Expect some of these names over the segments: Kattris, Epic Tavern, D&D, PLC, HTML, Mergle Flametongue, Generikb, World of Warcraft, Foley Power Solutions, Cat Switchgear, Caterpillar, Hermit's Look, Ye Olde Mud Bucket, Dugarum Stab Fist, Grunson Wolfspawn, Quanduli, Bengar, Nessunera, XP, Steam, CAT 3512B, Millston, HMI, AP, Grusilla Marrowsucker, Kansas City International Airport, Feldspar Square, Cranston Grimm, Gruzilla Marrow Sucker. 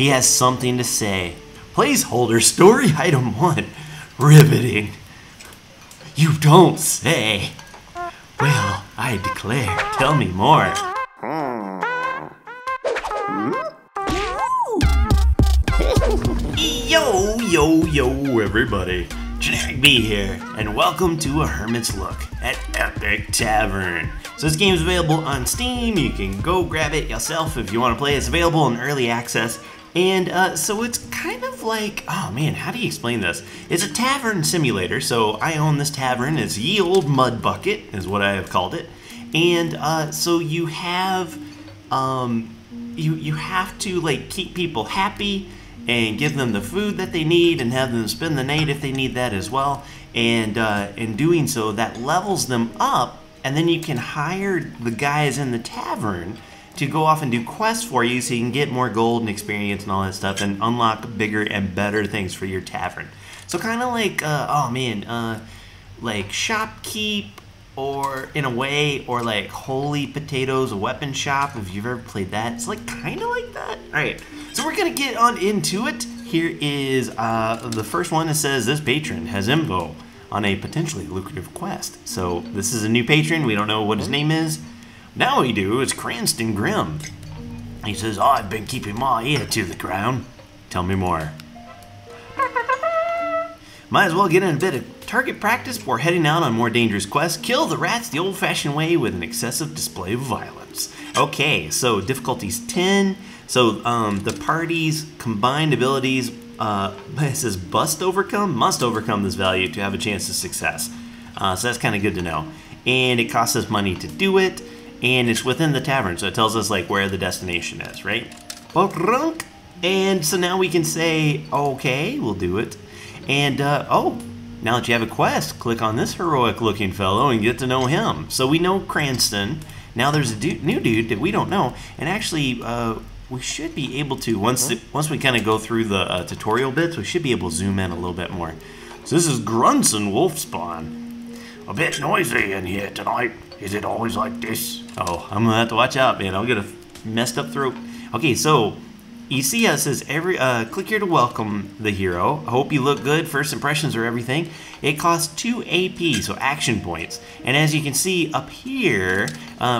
He has something to say. Placeholder story item 1. Riveting. You don't say. Well, I declare. Tell me more. Yo, yo, yo, everybody. Generikb here, and welcome to A Hermit's Look at Epic Tavern. So this game is available on Steam. You can go grab it yourself if you want to play. It's available in early access. And so it's kind of like, oh man, how do you explain this? It's a tavern simulator, so I own this tavern. It's Ye Olde Mud Bucket is what I have called it. And so you have, you have to like keep people happy and give them the food that they need and have them spend the night if they need that as well. And in doing so, that levels them up, and then you can hire the guys in the tavern to go off and do quests for you so you can get more gold and experience and all that stuff and unlock bigger and better things for your tavern. So kind of like, oh man, like Shopkeep, or in a way, or like Holy Potatoes, a weapon shop, if you've ever played that. It's like kind of like that. All right, so we're gonna get on into it. Here is the first one that says this patron has info on a potentially lucrative quest. So this is a new patron. We don't know what his name is. Now we do. It's Cranston Grimm. He says, oh, I've been keeping my ear to the ground. Tell me more. Might as well get in a bit of target practice before heading out on more dangerous quests. Kill the rats the old-fashioned way with an excessive display of violence. Okay, so difficulty's 10. So the party's combined abilities, it says must overcome this value to have a chance of success. So that's kind of good to know. And it costs us money to do it. And it's within the tavern, so it tells us like where the destination is, right? And so now we can say, okay, we'll do it. And oh, now that you have a quest, click on this heroic looking fellow and get to know him. So we know Cranston. Now there's a new dude that we don't know. And actually, we should be able to, once we kind of go through the tutorial bits, we should be able to zoom in a little bit more. So this is Grunson Wolfspawn. A bit noisy in here tonight. Is it always like this? Oh, I'm gonna have to watch out, man. I'll get a messed up throat. Okay, so you see how it says click here to welcome the hero. I hope you look good. First impressions are everything. It costs 2 AP, so action points. And as you can see up here,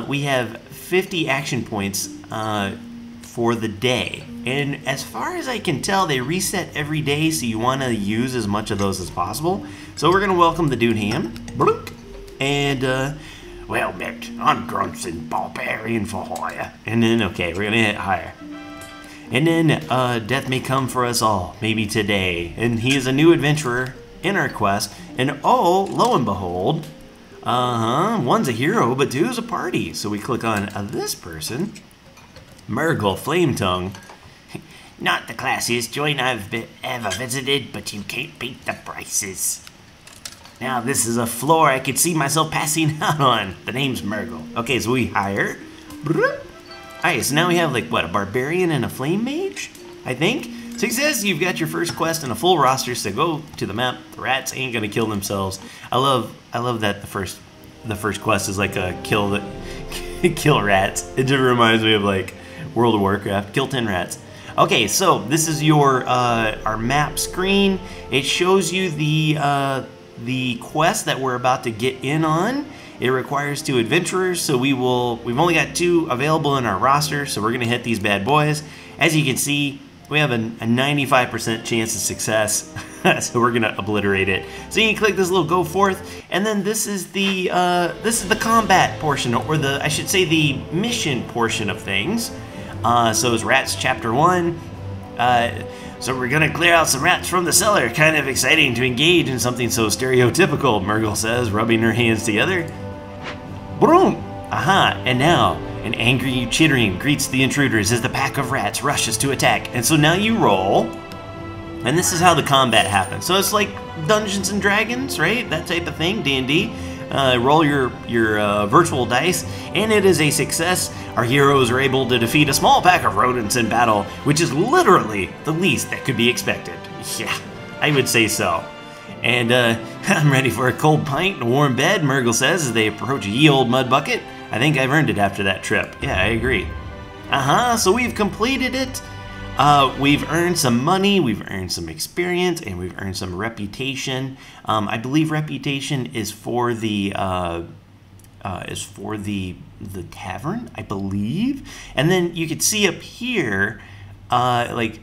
we have 50 action points for the day. And as far as I can tell, they reset every day, so you want to use as much of those as possible. So we're gonna welcome the dude Ham. Bloop. And well met, I'm Grunson Barbarian for hire. And then, okay, we're gonna hit hire. And then, death may come for us all, maybe today. And he is a new adventurer in our quest. And oh, lo and behold, one's a hero, but two's a party. So we click on this person, Mergle Flametongue. Not the classiest joint I've ever visited, but you can't beat the prices. Now this is a floor I could see myself passing out on. The name's Mergle. Okay, so we hire. Alright, so now we have like, what, a barbarian and a flame mage? I think? Success, you've got your first quest and a full roster, so go to the map. The rats ain't gonna kill themselves. I love that the first quest is like a kill rats. It just reminds me of like World of Warcraft. Kill 10 rats. Okay, so this is your, our map screen. It shows you the quest that we're about to get in on. It requires 2 adventurers, so we've only got 2 available in our roster, so we're gonna hit these bad boys. As you can see, we have a 95% chance of success, so we're gonna obliterate it. So you can click this little go forth, and then this is the combat portion, or the, I should say, the mission portion of things. So it's Rats Chapter 1. So we're gonna clear out some rats from the cellar. Kind of exciting to engage in something so stereotypical, Mergle says, rubbing her hands together. Broom! Aha, and now, an angry chittering greets the intruders as the pack of rats rushes to attack. And so now you roll, and this is how the combat happens. So it's like Dungeons & Dragons, right? That type of thing, D&D. Roll your virtual dice, and it is a success. Our heroes are able to defeat a small pack of rodents in battle, which is literally the least that could be expected. Yeah, I would say so. And I'm ready for a cold pint and a warm bed, Mergle says as they approach Ye Olde Mud Bucket. I think I've earned it after that trip. Yeah, I agree. So we've completed it. We've earned some money, we've earned some experience, and we've earned some reputation. I believe reputation is for the the tavern, I believe. And then you could see up here, like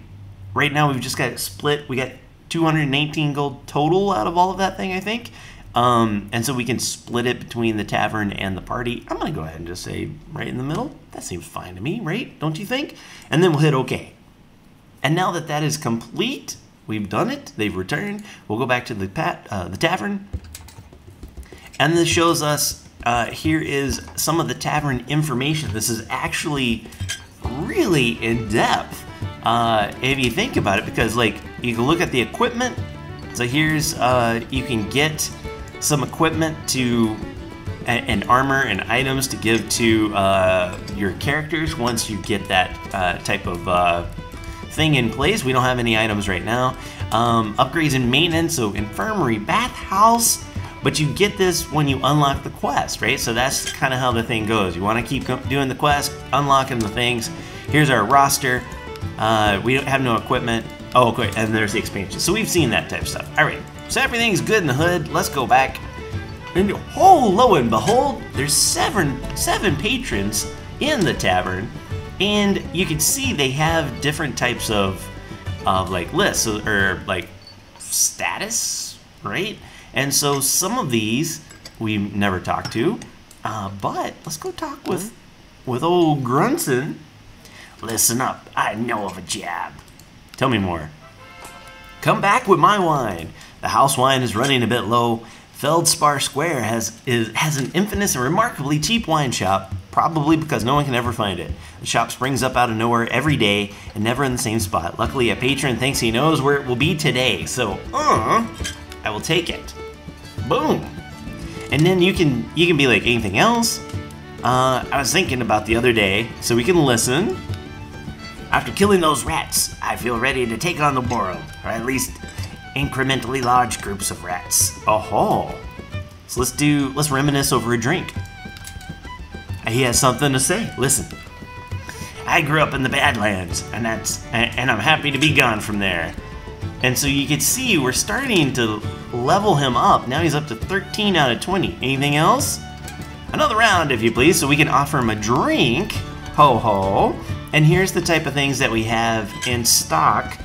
right now we've just got it split. We got 218 gold total out of all of that thing, I think. And so we can split it between the tavern and the party. I'm gonna go ahead and just say right in the middle. That seems fine to me, right? Don't you think? And then we'll hit okay. And now that that is complete, we've done it. They've returned. We'll go back to the tavern. And this shows us, here is some of the tavern information. This is actually really in depth, if you think about it, because like you can look at the equipment. So here's, you can get some equipment to, and armor and items to give to your characters once you get that type of thing in place. We don't have any items right now. Upgrades and maintenance, so infirmary, bathhouse, but you get this when you unlock the quest, right? So that's kind of how the thing goes. You want to keep doing the quest, unlocking the things. Here's our roster. We don't have no equipment. Oh, okay, and there's the expansion. So we've seen that type of stuff. All right, so everything's good in the hood. Let's go back. And oh, lo and behold, there's seven patrons in the tavern. And you can see they have different types of like lists or like status, right? And so some of these we never talked to, but let's go talk with old Grunson. Listen up, I know of a job. Tell me more. Come back with my wine. The house wine is running a bit low. Feldspar Square has an infamous and remarkably cheap wine shop, probably because no one can ever find it. The shop springs up out of nowhere every day and never in the same spot. Luckily, a patron thinks he knows where it will be today, so I will take it. Boom. And then you can be like anything else. I was thinking about the other day, so we can listen. After killing those rats, I feel ready to take on the world, or at least incrementally large groups of rats. Oh-ho. So let's reminisce over a drink. He has something to say. Listen. I grew up in the Badlands, and I'm happy to be gone from there. And so you can see we're starting to level him up. Now he's up to 13 out of 20. Anything else? Another round, if you please, so we can offer him a drink. Ho-ho. And here's the type of things that we have in stock,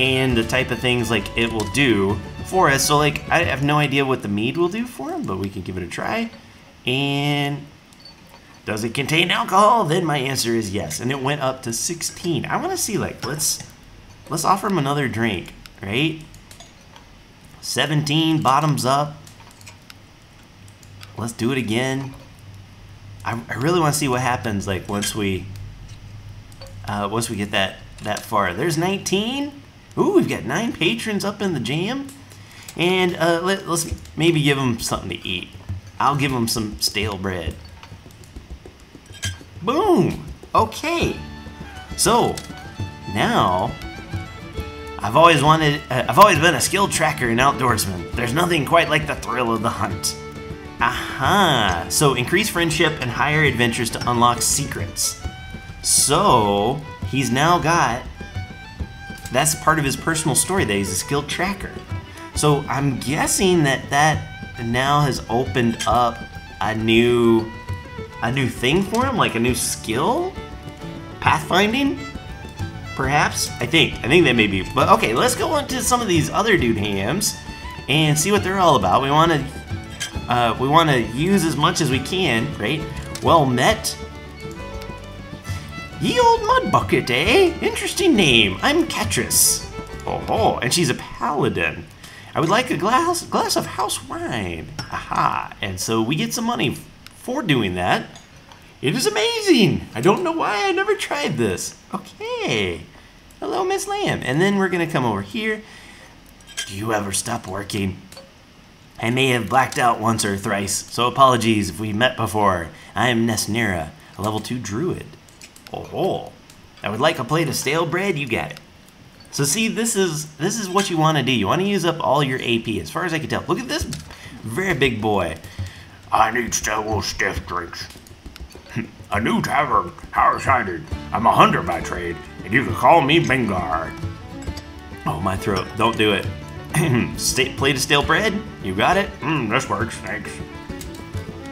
and the type of things like it will do for us. So like I have no idea what the mead will do for him, but we can give it a try. And does it contain alcohol? Then my answer is yes. And it went up to 16. I want to see, like, let's offer him another drink, right? 17, bottoms up. Let's do it again. I really want to see what happens like once we get that far. There's 19. Ooh, we've got 9 patrons up in the jam. And let's maybe give them something to eat. I'll give them some stale bread. Boom! Okay. So, now, I've always been a skilled tracker and outdoorsman. There's nothing quite like the thrill of the hunt. Aha! So, increase friendship and higher adventures to unlock secrets. So, he's now got... That's part of his personal story, that he's a skilled tracker. So I'm guessing that now has opened up a new thing for him, like a new skill? Pathfinding? Perhaps? I think that may be. But okay, let's go on to some of these other dude hams and see what they're all about. We want to use as much as we can, right? Well met. Ye Olde Mud Bucket, eh? Interesting name. I'm Kattris. Oh, and she's a paladin. I would like a glass of house wine. Aha. And so we get some money for doing that. It is amazing. I don't know why I never tried this. Okay. Hello, Miss Lamb. And then we're going to come over here. Do you ever stop working? I may have blacked out once or thrice, so apologies if we met before. I am Nessunera, a level 2 druid. Oh, I would like a plate of stale bread. You got it. So see, this is what you want to do. You want to use up all your AP, as far as I can tell. Look at this very big boy. I need stale stiff drinks. A new tavern. How exciting! I'm a hunter by trade, and you can call me Bengar. Oh, my throat. Don't do it. Plate of stale bread? You got it? This works, thanks.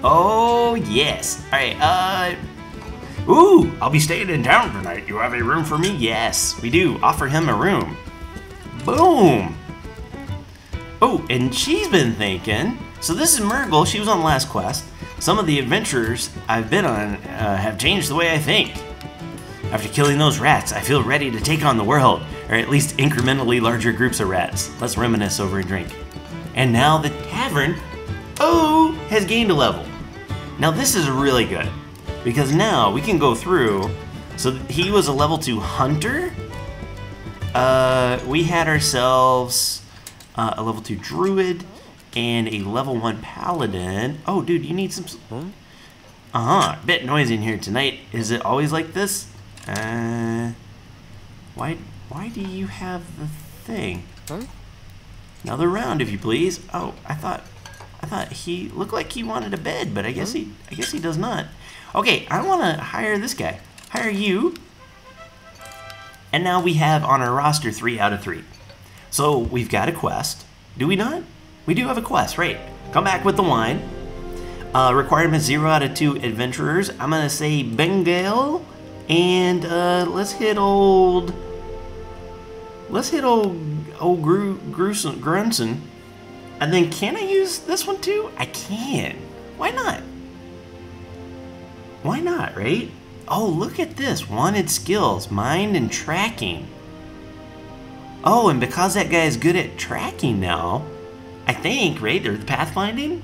Oh, yes. Alright, ooh, I'll be staying in town tonight. You have a room for me? Yes, we do. Offer him a room. Boom! Oh, and she's been thinking. So this is Mergle. She was on last quest. Some of the adventures I've been on have changed the way I think. After killing those rats, I feel ready to take on the world, or at least incrementally larger groups of rats. Let's reminisce over a drink. And now the tavern, oh, has gained a level. Now this is really good, because now we can go through. So he was a level 2 hunter. We had ourselves a level 2 druid and a level 1 paladin. Oh, dude, you need some... Uh-huh, bit noisy in here tonight. Is it always like this? Why do you have the thing? Huh? Another round, if you please. Oh, I thought he looked like he wanted a bed, but I guess he does not. Okay, I want to hire this guy. Hire you. And now we have on our roster 3 out of 3. So we've got a quest. Do we not? We do have a quest, right? Come back with the wine. Requirements 0 out of 2 adventurers. I'm gonna say Bengal, and let's hit old. Let's hit old Grunson. And then can I use this one too? I can. Why not? Why not, right? Oh, look at this. Wanted skills, mind and tracking. Oh, and because that guy is good at tracking now, I think, right? They're the pathfinding?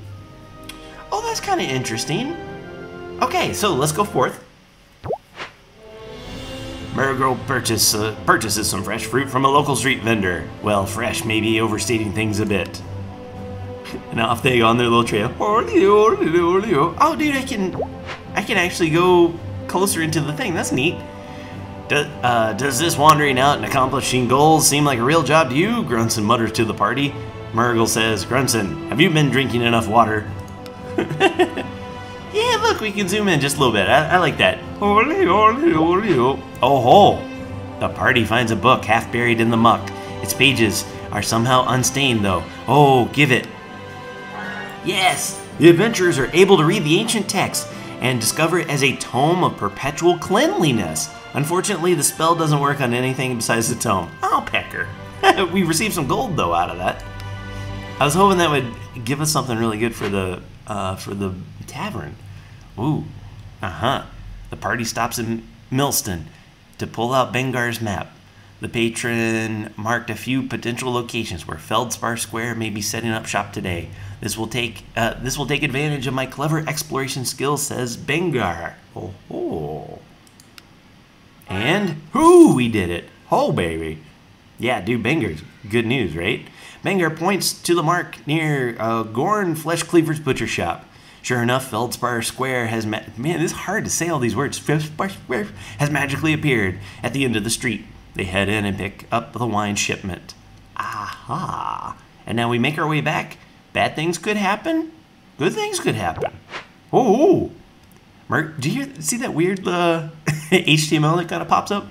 Oh, that's kind of interesting. Okay, so let's go forth. Mergle purchases some fresh fruit from a local street vendor. Well, fresh may be overstating things a bit. And off they go on their little trail. Oh, dude, I can actually go closer into the thing. That's neat. Does this wandering out and accomplishing goals seem like a real job to you? Grunson mutters to the party. Mergle says, Grunson, have you been drinking enough water? Yeah, look, we can zoom in just a little bit. I like that. Oh ho! The party finds a book half buried in the muck. Its pages are somehow unstained, though. Oh, give it. Yes! The adventurers are able to read the ancient text and discover it as a tome of perpetual cleanliness. Unfortunately, the spell doesn't work on anything besides the tome. Oh, pecker. We received some gold, though, out of that. I was hoping that would give us something really good for the tavern. Ooh, The party stops in Millston to pull out Bengar's map. The patron marked a few potential locations where Feldspar Square may be setting up shop today. This will take advantage of my clever exploration skills, says Bengar. Oh, oh. And whoo, we did it! Oh, baby. Yeah, dude, Bengar's good news, right? Bengar points to the mark near Gorn Flesh Cleaver's butcher shop. Sure enough, Feldspar Square has man, it's hard to say all these words. Feldspar Square has magically appeared at the end of the street. They head in and pick up the wine shipment. Aha! And now we make our way back. Bad things could happen. Good things could happen. Oh! Merc, do you see that weird HTML that kind of pops up?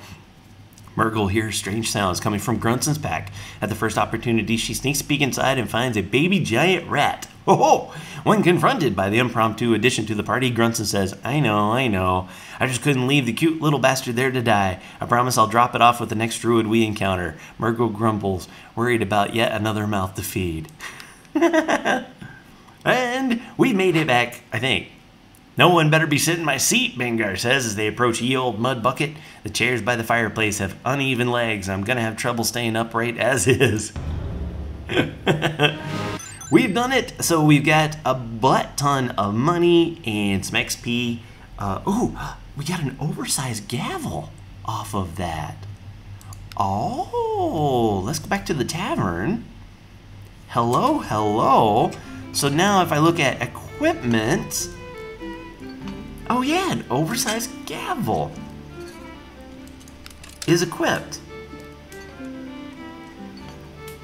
Mergle hears strange sounds coming from Grunson's pack. At the first opportunity, she sneaks a peek inside and finds a baby giant rat. Ho ho! When confronted by the impromptu addition to the party, Grunson says, I know. I just couldn't leave the cute little bastard there to die. I promise I'll drop it off with the next druid we encounter. Mergle grumbles, worried about yet another mouth to feed. And we made it back, I think. No one better be sitting in my seat, Bengar says as they approach Ye Olde Mud Bucket. The chairs by the fireplace have uneven legs. I'm going to have trouble staying upright as is. We've done it. So we've got a butt ton of money and some XP. Ooh, we got an oversized gavel off of that. Oh, let's go back to the tavern. Hello, hello. So now if I look at equipment... Oh yeah, an oversized gavel is equipped.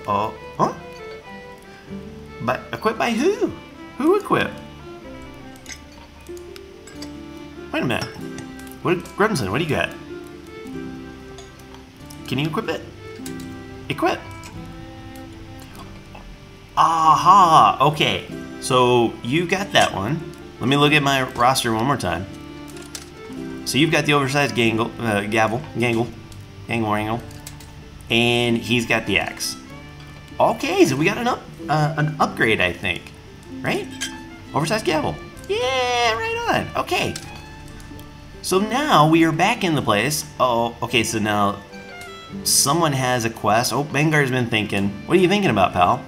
Oh, huh? But equipped by who? Who equipped? Wait a minute. What, Grunson? What do you got? Can you equip it? Equip. Aha! Okay, so you got that one. Let me look at my roster one more time. So you've got the oversized gangle, wrangle, and he's got the axe. Okay, so we got an upgrade, I think, right? Oversized gavel. Yeah, right on. Okay. So now we are back in the place. Oh, okay, so now someone has a quest. Oh, Bengar's been thinking. What are you thinking about, pal?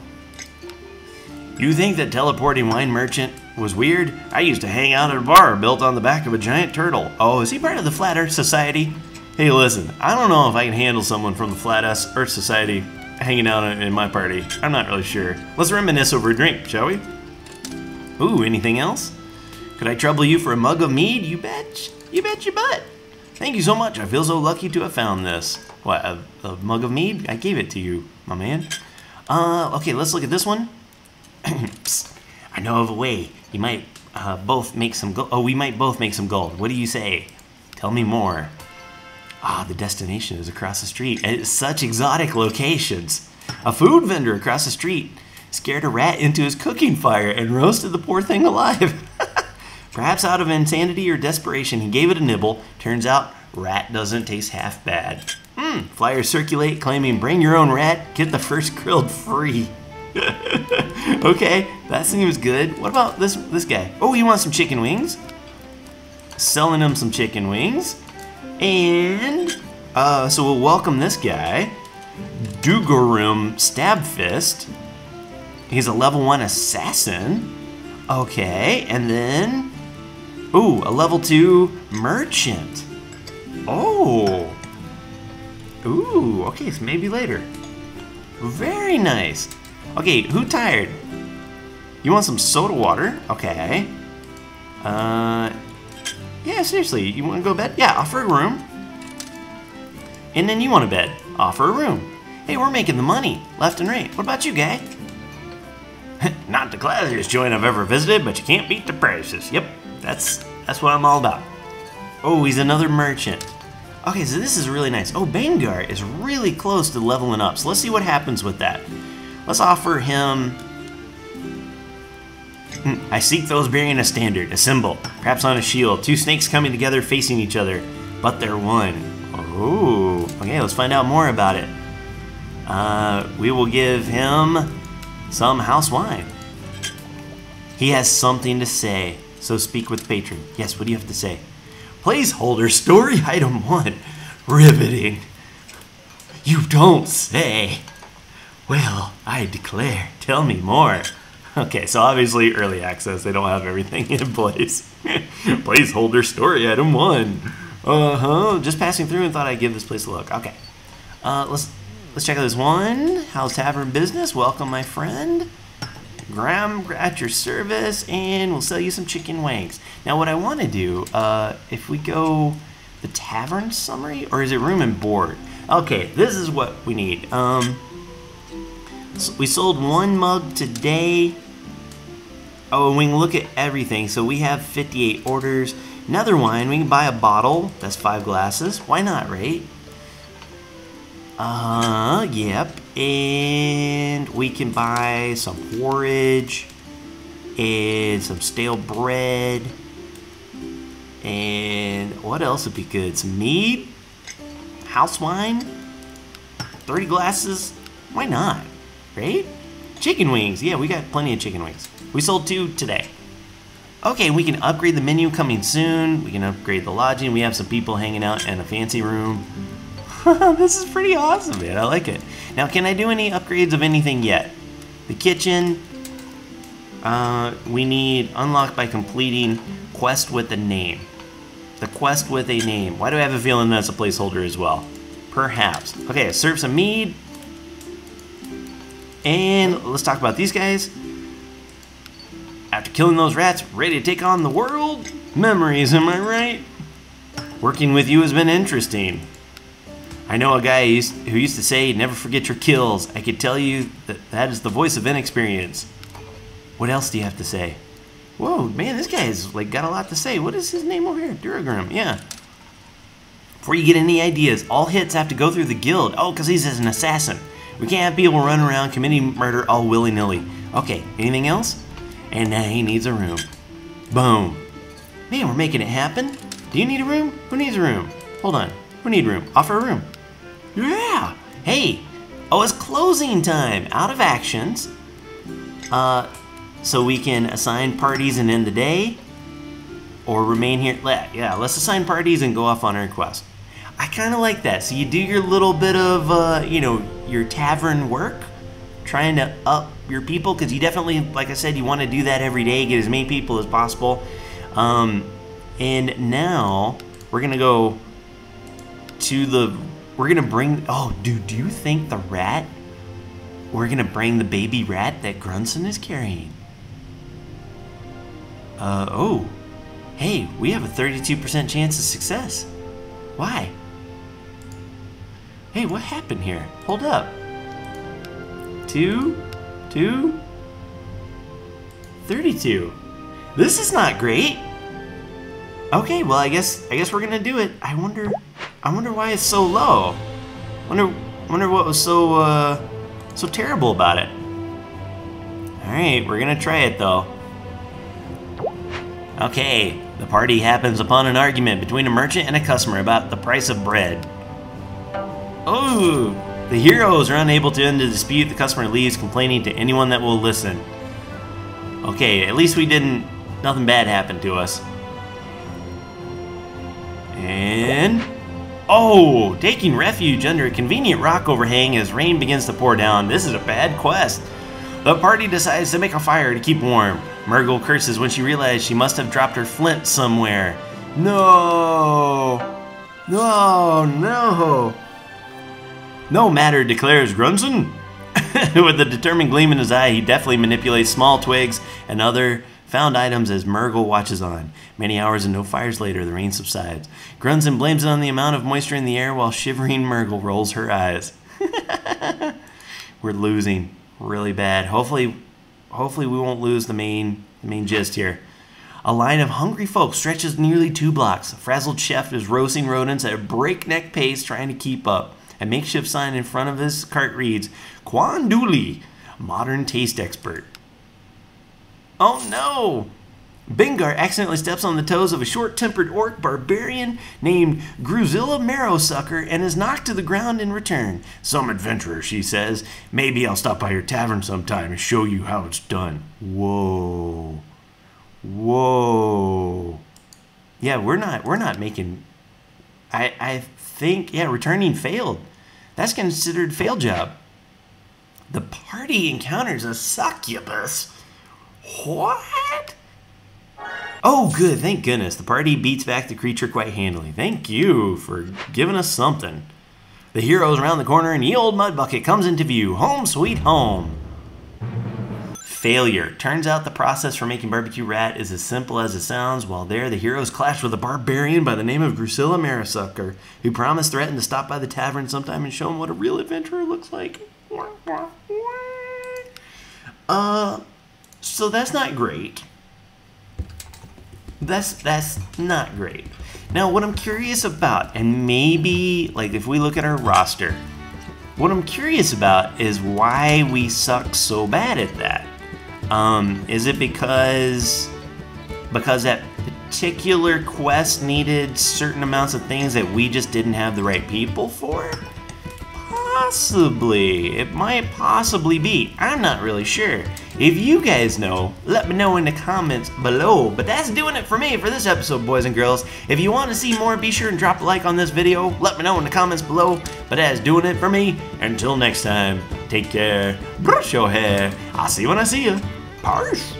You think that teleporting wine merchant was weird? I used to hang out at a bar built on the back of a giant turtle. Oh, is he part of the Flat Earth Society? Hey, listen, I don't know if I can handle someone from the Flat Earth Society hanging out in my party. I'm not really sure. Let's reminisce over a drink, shall we? Ooh, anything else? Could I trouble you for a mug of mead? You bet your butt. Thank you so much. I feel so lucky to have found this. What, a mug of mead? I gave it to you, my man. Okay, let's look at this one. Psst, I know of a way. You might both make some gold. Oh, we might both make some gold. What do you say? Tell me more. Ah, the destination is across the street. It's such exotic locations. A food vendor across the street scared a rat into his cooking fire and roasted the poor thing alive. Perhaps out of insanity or desperation, he gave it a nibble. Turns out, rat doesn't taste half bad. Hmm, flyers circulate claiming bring your own rat, get the first grilled free. Okay, that seems good. What about this guy? Oh, you want some chicken wings? Selling him some chicken wings. And so we'll welcome this guy, Dugarum Stab Fist. He's a level 1 assassin. Okay, and then ooh, a level 2 merchant. Oh. Ooh, okay, so maybe later. Very nice. Okay, who tired? You want some soda water? Okay. Yeah, seriously, you want to go to bed? Yeah, offer a room. And then you want a bed. Offer a room. Hey, we're making the money, left and right. What about you, guy? Not the classiest joint I've ever visited, but you can't beat the prices. Yep, that's what I'm all about. Oh, he's another merchant. Okay, so this is really nice. Oh, Bengar is really close to leveling up, so let's see what happens with that. Let's offer him... I seek those bearing a standard, a symbol, perhaps on a shield. Two snakes coming together facing each other, but they're one. Oh, okay, let's find out more about it. We will give him some house wine. He has something to say, so speak with patron. Yes, what do you have to say? Placeholder story item 1. Riveting. You don't say. Well, I declare. Tell me more. Okay, so obviously early access. They don't have everything in place. Placeholder story item 1. Uh-huh. Just passing through and thought I'd give this place a look. Okay. Let's check out this one. How's tavern business? Welcome, my friend. Graham, at your service, and we'll sell you some chicken wings. Now, what I want to do, if we go the tavern summary, or is it room and board? Okay, this is what we need. So we sold 1 mug today. Oh, and we can look at everything. So we have 58 orders. Another wine, we can buy a bottle. That's 5 glasses. Why not, right? Yep. And we can buy some porridge and some stale bread. And what else would be good? Some mead? House wine? 30 glasses? Why not? Right? Chicken wings. Yeah, we got plenty of chicken wings. We sold 2 today. Okay, we can upgrade the menu coming soon. We can upgrade the lodging. We have some people hanging out in a fancy room. This is pretty awesome, man. I like it. Now, can I do any upgrades of anything yet? The kitchen. We need unlocked by completing quest with a name. The quest with a name. Why do I have a feeling that's a placeholder as well? Perhaps. Okay, serve some mead. And let's talk about these guys. After killing those rats, ready to take on the world? Memories, am I right? Working with you has been interesting. I know a guy who used to say, never forget your kills. I could tell you that is the voice of inexperience. What else do you have to say? Whoa, man, this guy's like got a lot to say. What is his name over here? Dugarum, yeah. Before you get any ideas, all hits have to go through the guild. Oh, because he's an assassin. We can't have people running around committing murder all willy-nilly. Okay, anything else? And now he needs a room. Boom. Man, we're making it happen. Do you need a room? Who needs a room? Hold on. We need room. Offer a room. Yeah! Hey! Oh, it's closing time! Out of actions. So we can assign parties and end the day. Or remain here. Yeah, let's assign parties and go off on our quest. I kind of like that. So you do your little bit of, you know, your tavern work, trying to up your people, because you definitely, like I said, you want to do that every day, get as many people as possible. And now we're going to go to the, we're going to bring, oh, dude, do you think the rat, we're going to bring the baby rat that Grunson is carrying? Oh. Hey, we have a 32% chance of success. Why? Hey, what happened here? Hold up. Two, 32. This is not great. Okay, well, I guess we're gonna do it. I wonder why it's so low. Wonder what was so so terrible about it. All right, we're gonna try it though. Okay, the party happens upon an argument between a merchant and a customer about the price of bread. Oh, the heroes are unable to end the dispute. The customer leaves, complaining to anyone that will listen. Okay, at least we didn't, nothing bad happened to us. And, oh, taking refuge under a convenient rock overhang as rain begins to pour down. This is a bad quest. The party decides to make a fire to keep warm. Mergle curses when she realizes she must have dropped her flint somewhere. No! No, no! No matter, declares Grunson. With a determined gleam in his eye, he deftly manipulates small twigs and other found items as Mergle watches on. Many hours and no fires later, the rain subsides. Grunson blames it on the amount of moisture in the air while shivering Mergle rolls her eyes. We're losing. Really bad. Hopefully we won't lose the main gist here. A line of hungry folk stretches nearly 2 blocks. A frazzled chef is roasting rodents at a breakneck pace, trying to keep up. A makeshift sign in front of his cart reads, "Quanduli, modern taste expert." Oh no! Bengar accidentally steps on the toes of a short-tempered orc barbarian named Gruzilla Marrow Sucker and is knocked to the ground in return. Some adventurer, she says. Maybe I'll stop by your tavern sometime and show you how it's done. Whoa. Whoa. Yeah, we're not making... I think, yeah, returning failed. That's considered fail job. The party encounters a succubus. What? Oh, good. Thank goodness. The party beats back the creature quite handily. Thank you for giving us something. The heroes around the corner and Ye Olde Mud Bucket comes into view. Home sweet home. Failure. Turns out the process for making barbecue rat is as simple as it sounds. While there, the heroes clash with a barbarian by the name of Grusilla Marrowsucker, who threatened to stop by the tavern sometime and show him what a real adventurer looks like. So that's not great. That's not great. Now, what I'm curious about, and maybe, like, if we look at our roster, what I'm curious about is why we suck so bad at that. Is it because that particular quest needed certain amounts of things that we just didn't have the right people for? Possibly. It might possibly be. I'm not really sure. If you guys know, let me know in the comments below. But that's doing it for me for this episode, boys and girls. If you want to see more, be sure and drop a like on this video. Let me know in the comments below. But that's doing it for me. Until next time, take care. Brush your hair. I'll see you when I see you. Peace.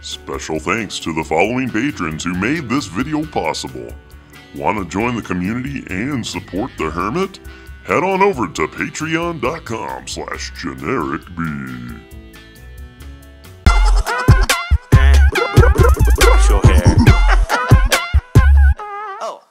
Special thanks to the following patrons who made this video possible. Want to join the community and support the Hermit? Head on over to patreon.com/Generikb. Brush your hair. Oh.